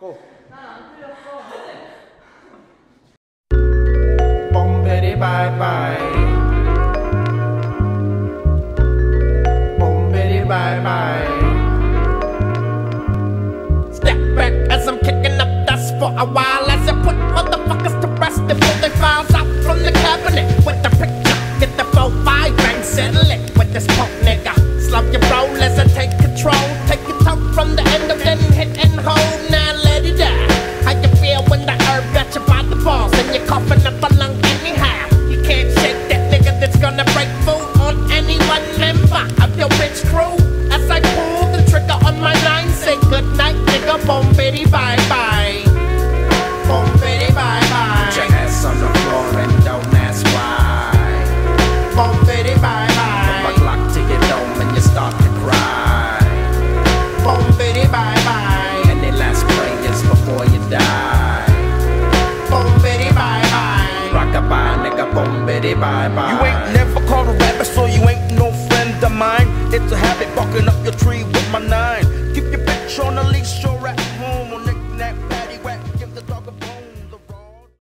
고! 난 안 틀렸어. Boom Biddy Bye Bye. Boom Biddy Bye Bye. Step back as I'm kicking up dust for a while, as I put motherfuckers to rest until they files out from the cabinet with the picture. Get the 4-5 bang, settle it with this punk nigga. Slow your roll as I take control. Take your top from the end of then hit and hold. Now let it die. How you feel when the herb got you by the balls and you're coughing up a lung anyhow? You can't shake that nigga that's gonna break food on any one member of your bitch crew. As I pull the trigger on my line, say goodnight, nigga. Boom Biddy Bye Bye. Boom Biddy Bye Bye. Put your ass on the floor and don't ask why. Boom Biddy Bye Bye. From a Glock to your dome and you start to cry. Boom Biddy Bye Bye. And the last prayers before you die. Boom Biddy Bye Bye. Rock-a-bye, nigga. Boom Biddy Bye Bye. You ain't never called a rapper, so you ain't no friend of mine. It's a happy